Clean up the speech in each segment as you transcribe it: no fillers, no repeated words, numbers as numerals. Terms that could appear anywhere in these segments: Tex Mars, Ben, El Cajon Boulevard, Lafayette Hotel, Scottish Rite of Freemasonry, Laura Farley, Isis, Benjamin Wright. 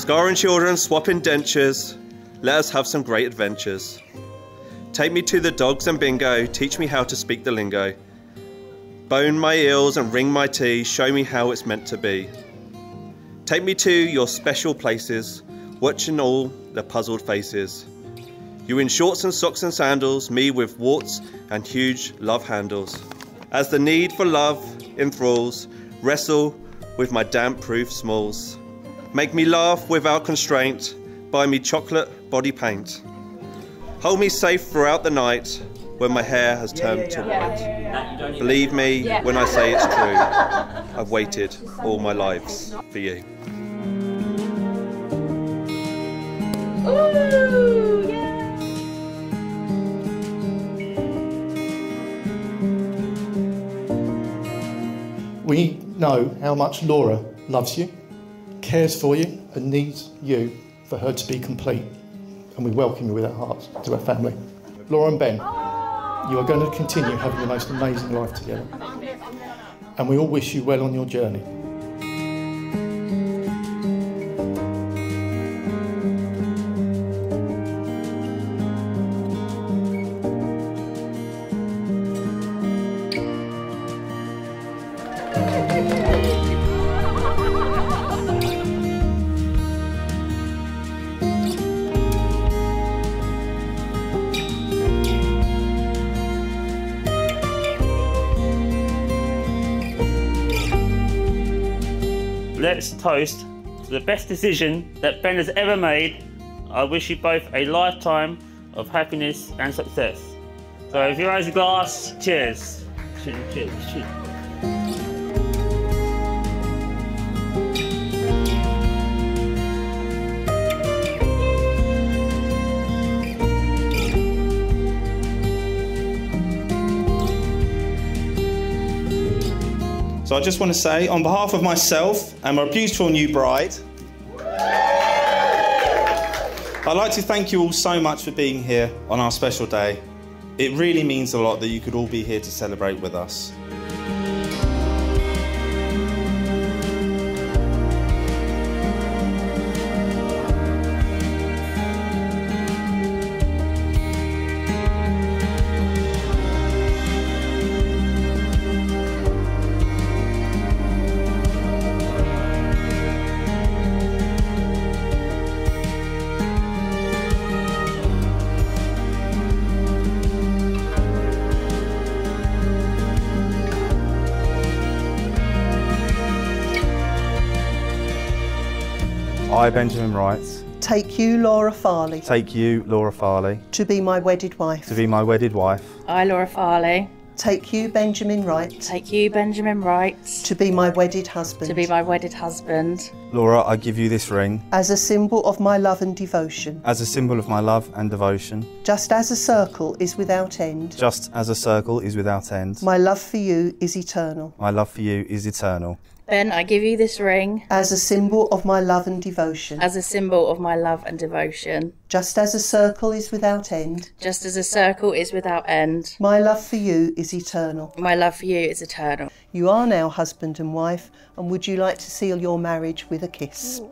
Scarring children, swapping dentures, let us have some great adventures. Take me to the dogs and bingo, teach me how to speak the lingo. Bone my eels and ring my tea, show me how it's meant to be. Take me to your special places, watching all the puzzled faces. You in shorts and socks and sandals, me with warts and huge love handles. As the need for love enthralls, wrestle with my damp-proof smalls. Make me laugh without constraint, buy me chocolate body paint. Hold me safe throughout the night, when my hair has turned to white. Believe me when I say it's true, I've waited all my lives for you. Ooh. We know how much Laura loves you, cares for you, and needs you for her to be complete. And we welcome you with our hearts to our family. Laura and Ben, you are going to continue having the most amazing life together. And we all wish you well on your journey. Let's toast to the best decision that Ben has ever made. I wish you both a lifetime of happiness and success. So if you raise a glass, cheers. Cheers, cheers, cheers. So I just want to say, on behalf of myself and my beautiful new bride, I'd like to thank you all so much for being here on our special day. It really means a lot that you could all be here to celebrate with us. I, Benjamin Wright, take you, Laura Farley. Take you, Laura Farley. To be my wedded wife. To be my wedded wife. I, Laura Farley. Take you, Benjamin Wright. Take you, Benjamin Wright. To be my wedded husband. To be my wedded husband. Laura, I give you this ring. As a symbol of my love and devotion. As a symbol of my love and devotion. Just as a circle is without end. Just as a circle is without end. My love for you is eternal. My love for you is eternal. Ben, I give you this ring as a symbol of my love and devotion. As a symbol of my love and devotion. Just as a circle is without end. Just as a circle is without end. My love for you is eternal. My love for you is eternal. You are now husband and wife, and would you like to seal your marriage with a kiss?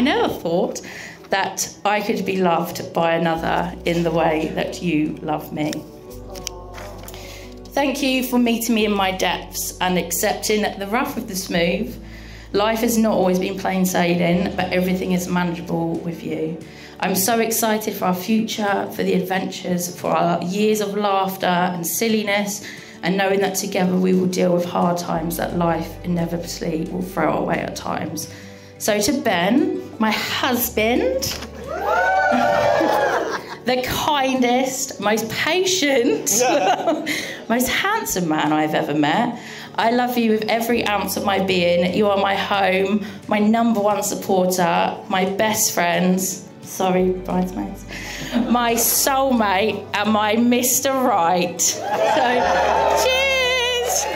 I never thought that I could be loved by another in the way that you love me. Thank you for meeting me in my depths and accepting that the rough of the smooth. Life has not always been plain sailing, but everything is manageable with you. I'm so excited for our future, for the adventures, for our years of laughter and silliness, and knowing that together we will deal with hard times that life inevitably will throw away at times. So to Ben, my husband, the kindest, most patient, most handsome man I've ever met, I love you with every ounce of my being. You are my home, my number one supporter, my best friends, sorry, bridesmaids, my soulmate, and my Mr. Wright. So, cheers!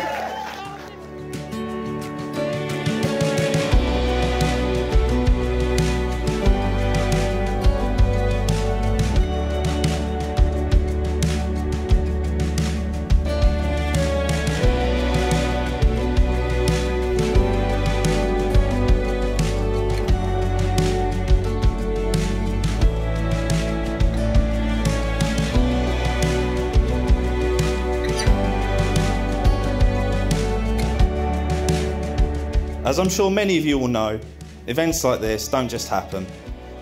As I'm sure many of you will know, events like this don't just happen.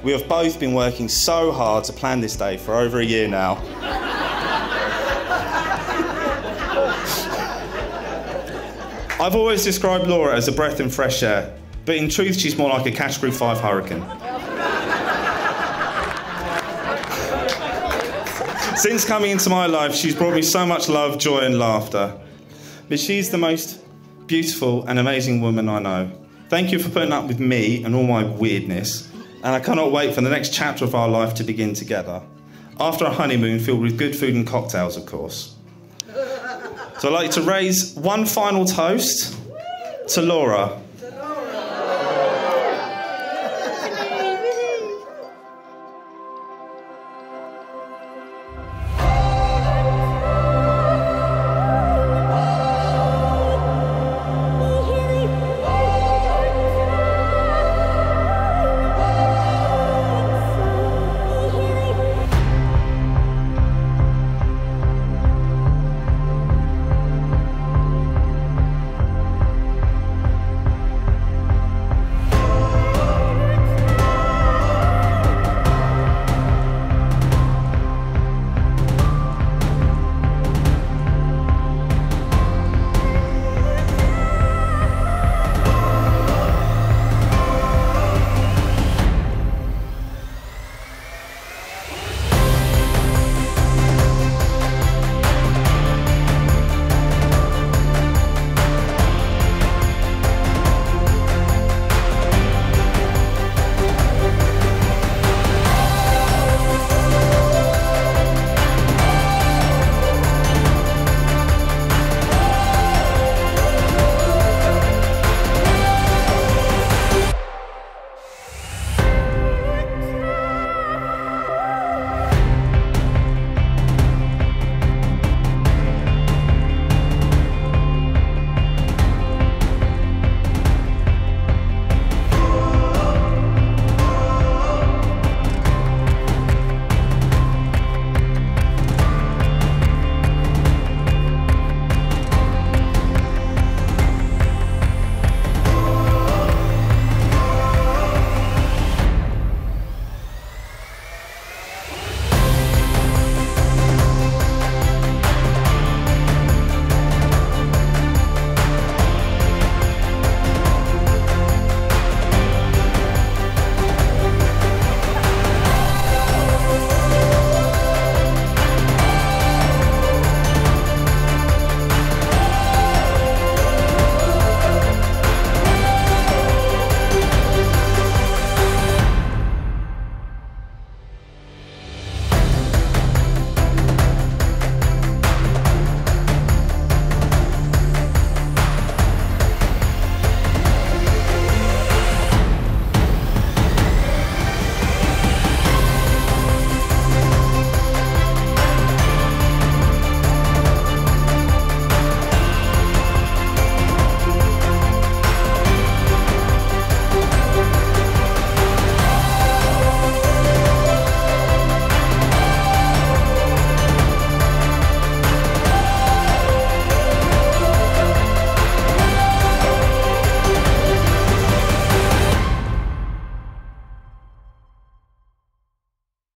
We have both been working so hard to plan this day for over a year now. I've always described Laura as a breath in fresh air, but in truth she's more like a Category 5 hurricane. Since coming into my life, she's brought me so much love, joy and laughter. But she's the most beautiful and amazing woman I know. Thank you for putting up with me and all my weirdness, and I cannot wait for the next chapter of our life to begin together. After a honeymoon filled with good food and cocktails, of course. So I'd like to raise one final toast to Laura.